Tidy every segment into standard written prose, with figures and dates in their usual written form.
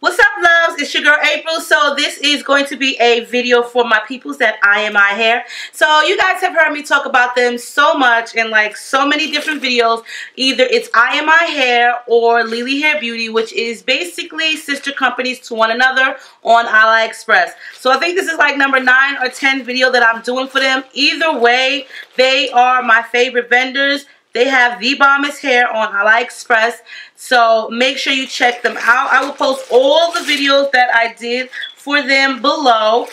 What's up, loves? It's your girl April. So this is going to be a video for my peoples that IMI Hair. So you guys have heard me talk about them so much in like so many different videos. Either it's IMI Hair or Lili Hair Beauty, which is basically sister companies to one another on AliExpress. So I think this is like number 9 or 10 video that I'm doing for them. Either way, they are my favorite vendors. They have the bombest hair on AliExpress, so make sure you check them out. I will post all the videos that I did for them below,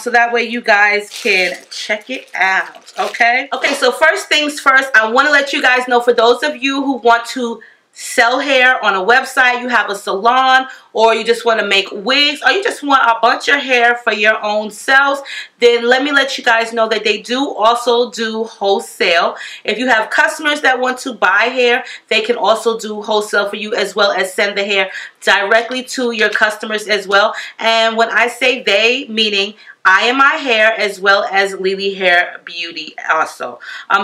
so that way you guys can check it out, okay? Okay, so first things first, I want to let you guys know, for those of you who want to sell hair on a website, you have a salon, or you just want to make wigs, or you just want a bunch of hair for your own selves, then let me let you guys know that they do also do wholesale. If you have customers that want to buy hair, they can also do wholesale for you, as well as send the hair directly to your customers as well. And when I say they, meaning IMI Hair as well as Lili Hair Beauty also.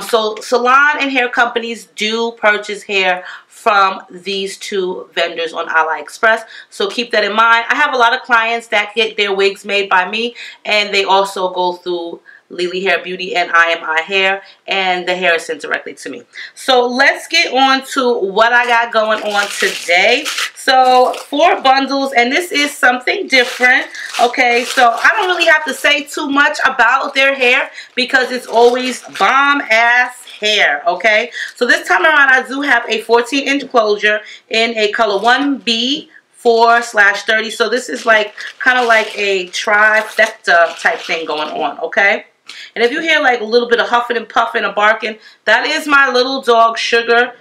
So salon and hair companies do purchase hair from these two vendors on AliExpress, so keep that in mind. I have a lot of clients that get their wigs made by me, and they also go through Lili Hair Beauty and IMI Hair, and the hair is sent directly to me. So let's get on to what I got going on today. So 4 bundles, and this is something different. Okay, so I don't really have to say too much about their hair because it's always bomb ass hair, okay? So this time around I do have a 14-inch closure in a color 1B 4/30. So this is like kind of like a trifecta type thing going on, okay? And if you hear like a little bit of huffing and puffing or barking, that is my little dog Sugar.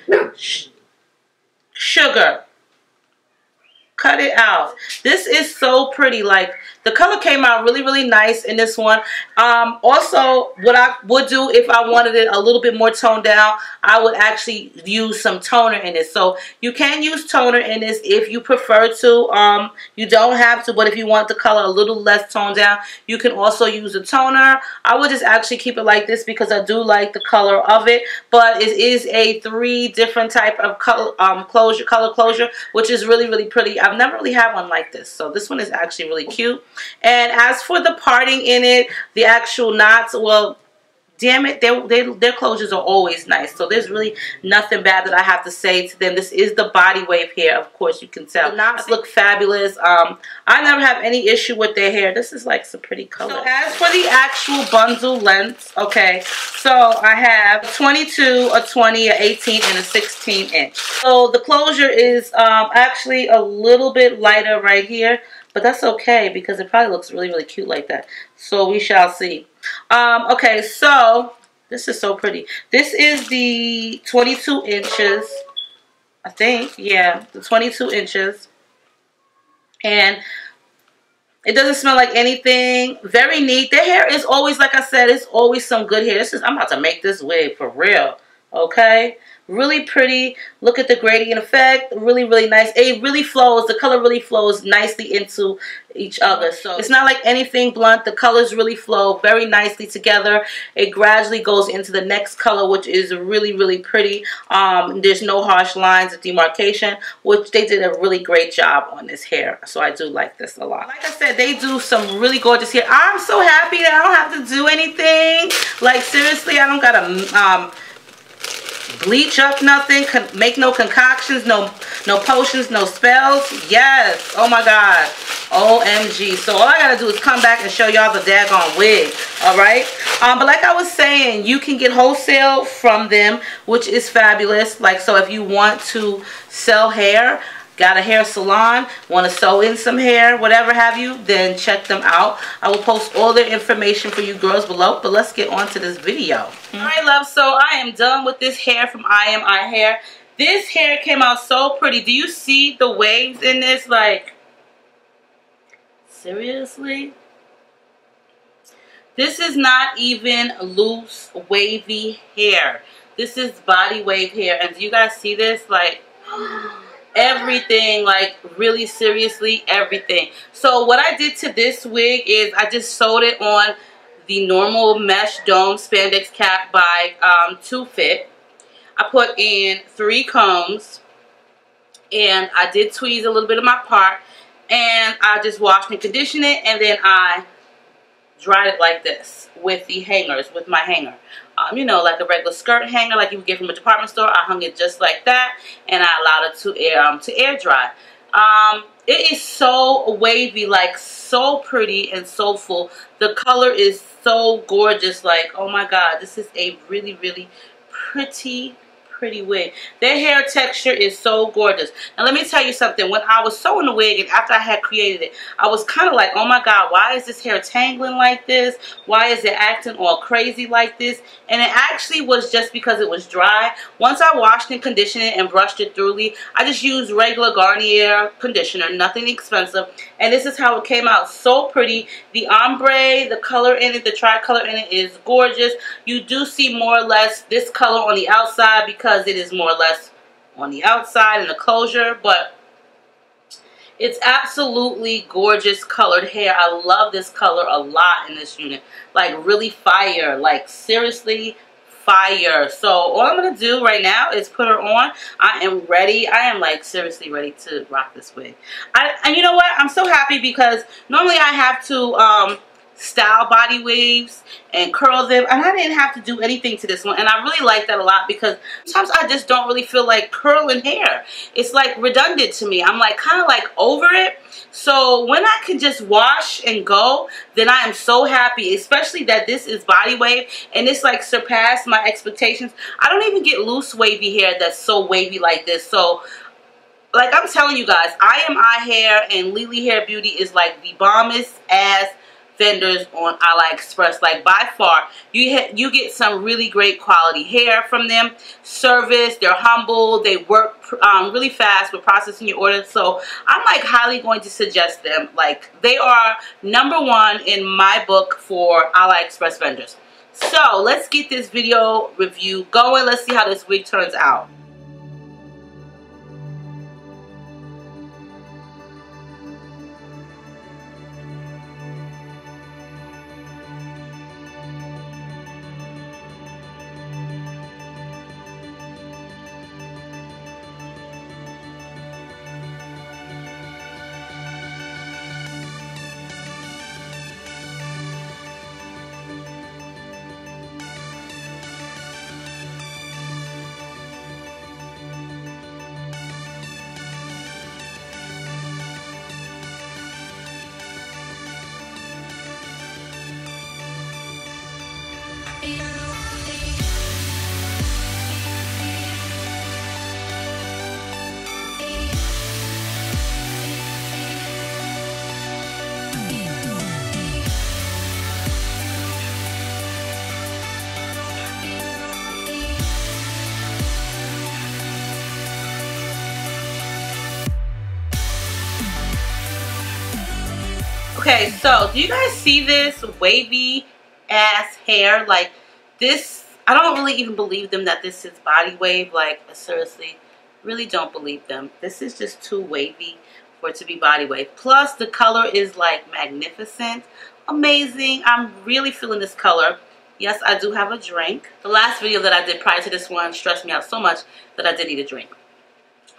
Sugar, cut it out. This is so pretty. Like, the color came out really, really nice in this one. Also, what I would do if I wanted it a little bit more toned down, I would actually use some toner in this. So you can use toner in this if you prefer to. You don't have to, but if you want the color a little less toned down, you can also use a toner. I would just actually keep it like this because I do like the color of it. But it is a 3 different type of color, color closure, which is really, really pretty. I've never really had one like this, so this one is actually really cute. And as for the parting in it, the actual knots, well, damn it, their closures are always nice. So there's really nothing bad that I have to say to them. This is the body wave hair, of course, you can tell. The knots look fabulous. I never have any issue with their hair. This is like some pretty color. So as for the actual bundle lengths, okay, so I have a 22, a 20, a 18, and a 16-inch. So the closure is actually a little bit lighter right here. But that's okay because it probably looks really, really cute like that. So we shall see. Okay, so this is so pretty. This is the 22 inches, I think. Yeah, the 22 inches. And it doesn't smell like anything. Very neat. Their hair is always, like I said, it's always some good hair. This is, I'm about to make this wig for real. Okay, really pretty. Look at the gradient effect. Really, really nice. It really flows. The color really flows nicely into each other. So it's not like anything blunt. The colors really flow very nicely together. It gradually goes into the next color, which is really, really pretty. There's no harsh lines of demarcation, which they did a really great job on this hair. So I do like this a lot. Like I said, they do some really gorgeous hair. I'm so happy that I don't have to do anything. Like, seriously, I don't gotta bleach up nothing, make no concoctions, no potions, no spells. Yes, oh my god, OMG. So all I gotta do is come back and show y'all the daggone wig, all right? But like I was saying, you can get wholesale from them, which is fabulous. Like, so if you want to sell hair, got a hair salon, want to sew in some hair, whatever have you, then check them out. I will post all their information for you girls below, but let's get on to this video. All right, love, so I am done with this hair from IMI Hair. This hair came out so pretty. Do you see the waves in this? Like, seriously? This is not even loose, wavy hair. This is body wave hair. And do you guys see this? Like, everything, like, really, seriously, everything. So what I did to this wig is I just sewed it on the normal mesh dome spandex cap by Two Fit. I put in 3 combs, and I did tweeze a little bit of my part, and I just washed and conditioned it, and then I dried it like this with the hangers, with my hanger. You know, like a regular skirt hanger like you would get from a department store. I hung it just like that, and I allowed it to air dry. It is so wavy, like so pretty and soulful. The color is so gorgeous, like, oh my god, this is a really, really pretty wig. Their hair texture is so gorgeous. Now let me tell you something, when I was sewing the wig and after I had created it, I was kind of like, oh my god, why is this hair tangling like this? Why is it acting all crazy like this? And it actually was just because it was dry. Once I washed and conditioned it and brushed it thoroughly, I just used regular Garnier conditioner, nothing expensive, and this is how it came out. So pretty. The ombre, the color in it, the tricolor in it is gorgeous. You do see more or less this color on the outside because it is more or less on the outside in the closure, but it's absolutely gorgeous colored hair. I love this color a lot in this unit, like really fire, like seriously fire. So all I'm gonna do right now is put her on. I am ready. I am like seriously ready to rock this wig. And you know what, I'm so happy because normally I have to style body wigs and curl them, and I didn't have to do anything to this one, and I really like that a lot because sometimes I just don't really feel like curling hair. It's like redundant to me. I'm like kind of like over it. So when I can just wash and go, then I am so happy, especially that this is body wave and it's like surpassed my expectations. I don't even get loose wavy hair that's so wavy like this. So like I'm telling you guys, I hair and Lili Hair Beauty is like the bombest ass vendors on AliExpress, like by far. You get some really great quality hair from them. Service, they're humble, they work really fast with processing your orders. So I'm like highly going to suggest them. Like they are #1 in my book for AliExpress vendors. So let's get this video review going. Let's see how this wig turns out. Okay, so do you guys see this wavy ass hair? Like this, I don't really even believe them that this is body wave. Like seriously, really don't believe them. This is just too wavy for it to be body wave. Plus the color is like magnificent, amazing. I'm really feeling this color. Yes, I do have a drink. The last video that I did prior to this one stressed me out so much that I did need a drink.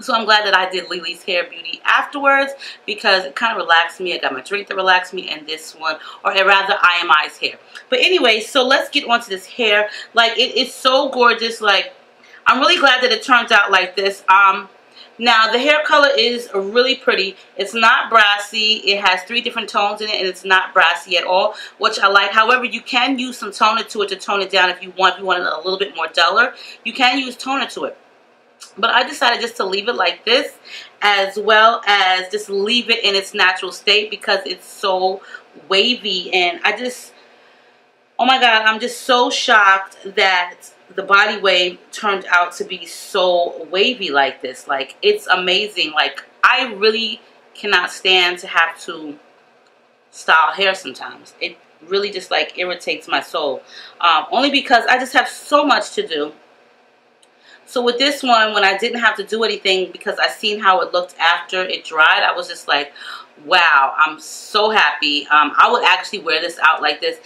So I'm glad that I did Lili's Hair Beauty afterwards because it kind of relaxed me. I got my drink that relaxed me and this one, or rather IMI's hair. But anyway, so let's get onto this hair. Like it is so gorgeous. Like I'm really glad that it turned out like this. Now the hair color is really pretty. It's not brassy. It has 3 different tones in it and it's not brassy at all, which I like. However, you can use some toner to it to tone it down if you want. If you want it a little bit more duller, you can use toner to it. But I decided just to leave it like this, as well as just leave it in its natural state because it's so wavy. And I just, oh my god, I'm just so shocked that the body wave turned out to be so wavy like this. Like, it's amazing. Like, I really cannot stand to have to style hair sometimes. It really just, like, irritates my soul. Only because I just have so much to do. So with this one, when I didn't have to do anything because I seen how it looked after it dried, I was just like, wow, I'm so happy. I would actually wear this out like this.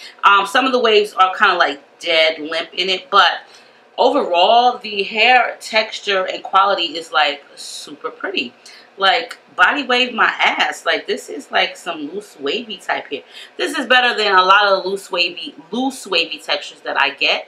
Some of the waves are kind of like dead, limp in it, but overall, the hair texture and quality is like super pretty. like body wave my ass. Like this is like some loose wavy type hair. This is better than a lot of loose wavy textures that I get,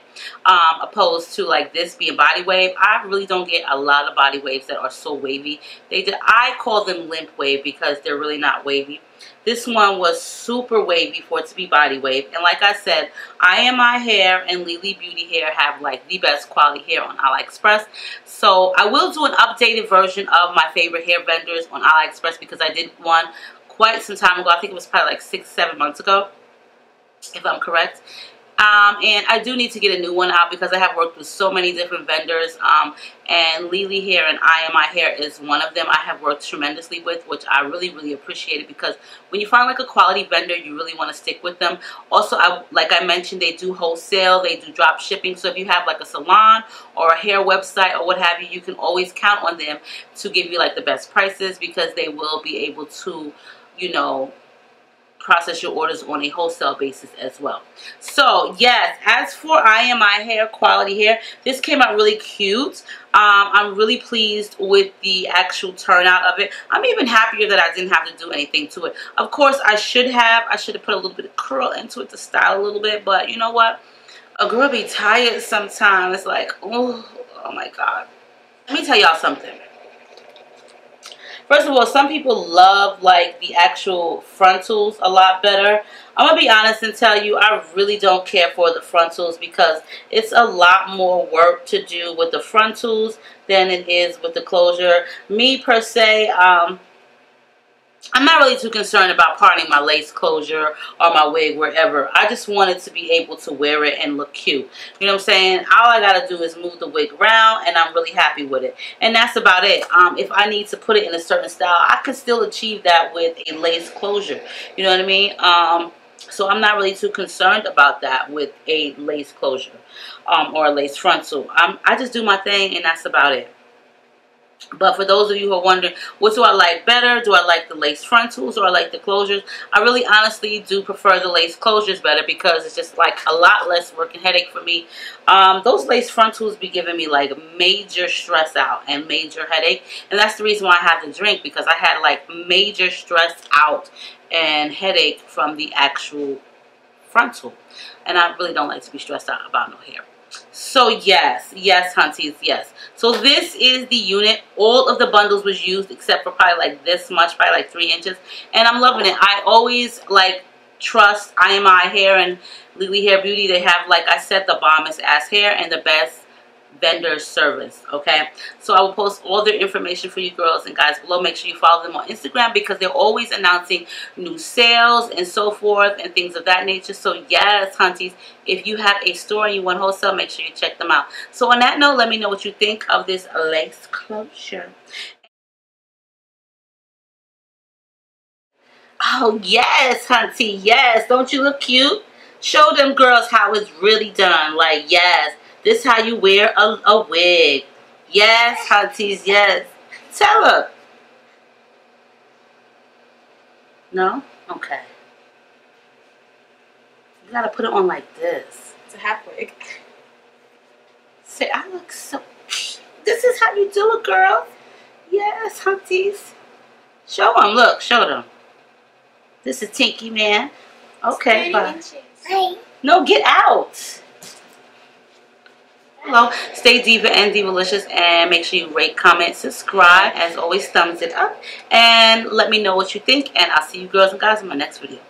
opposed to like this being body wave. I really don't get a lot of body waves that are so wavy. I call them limp wave because they're really not wavy. This one was super wavy for it to be body wave. And like I said, I Am My Hair and Lili Beauty Hair have like the best quality hair on AliExpress. So I will do an updated version of my favorite hair vendors on AliExpress because I did one quite some time ago. I think it was probably like 6-7 months ago, if I'm correct. And I do need to get a new one out because I have worked with so many different vendors, and Lili Hair and I Am My Hair is one of them I have worked tremendously with, which I really, really appreciated because when you find like a quality vendor, you really want to stick with them. Also, like I mentioned, they do wholesale, they do drop shipping. So if you have like a salon or a hair website or what have you can always count on them to give you like the best prices because they will be able to, you know, process your orders on a wholesale basis as well. So yes, as for I Am My Hair quality hair, this came out really cute. I'm really pleased with the actual turnout of it. I'm even happier that I didn't have to do anything to it. Of course, I should have put a little bit of curl into it to style a little bit, but you know what? A girl be tired sometimes. It's like, oh my God. Let me tell y'all something. First of all, some people love like the actual frontals a lot better. I'm gonna be honest and tell you I really don't care for the frontals because it's a lot more work to do with the frontals than it is with the closure. Me per se, I'm not really too concerned about parting my lace closure or my wig wherever. I just wanted to be able to wear it and look cute. You know what I'm saying? All I got to do is move the wig around and I'm really happy with it. And that's about it. If I need to put it in a certain style, I can still achieve that with a lace closure. You know what I mean? So I'm not really too concerned about that with a lace closure or a lace frontal. I just do my thing and that's about it. But for those of you who are wondering, what do I like better? Do I like the lace frontals or I like the closures? I really honestly do prefer the lace closures better because it's just like a lot less work and headache for me. Those lace frontals be giving me like major stress out and major headache. And that's the reason why I have to drink because I had like major stress out and headache from the actual frontal. And I really don't like to be stressed out about no hair. So yes, hunties, yes. So this is the unit. All of the bundles was used except for probably like this much, probably like 3 inches. And I'm loving it. I always like trust I Am My Hair and Lili Hair Beauty. They have, like I said, the bombest ass hair and the best vendor service, okay? So I will post all their information for you girls and guys below. Make sure you follow them on Instagram because they're always announcing new sales and so forth and things of that nature. So yes, hunties, if you have a store and you want wholesale, make sure you check them out. So on that note, let me know what you think of this lace closure. Oh yes, huntie, yes. Don't you look cute? Show them girls how it's really done. Like yes. This is how you wear a wig. Yes, hunties, yes. Tell her. No? Okay. You gotta put it on like this. It's a half wig. Say, I look so cute. This is how you do it, girl. Yes, hunties. Show them. Look, show them. This is Tinky Man. Okay, bye. No, get out. Hello, stay diva and divalicious, and make sure you rate, comment, subscribe, as always thumbs it up, and let me know what you think, and I'll see you girls and guys in my next video.